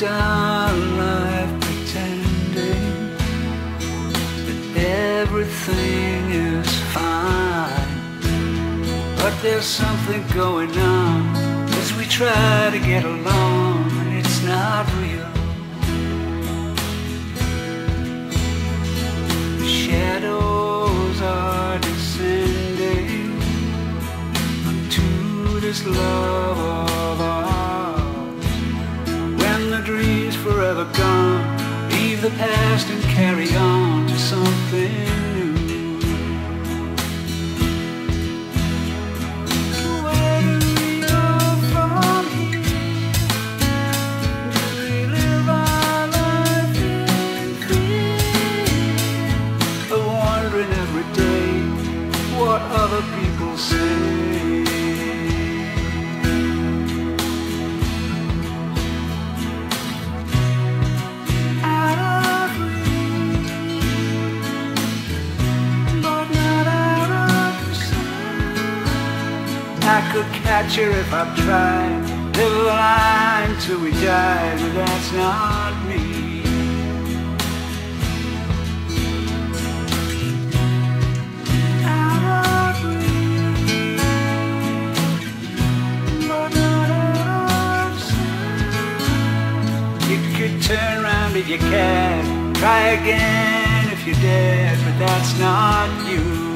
lived our life pretending that everything is fine, but there's something going on as we try to get along, and it's not real. The shadows are descending onto this love of ours. When the dream's forever gone, leave the past and carry on to something. Other people say, I love you, but not out of your sight. I could catch her if I tried, live a line till we died, but that's not me. Turn around if you can, try again if you dare, but that's not you.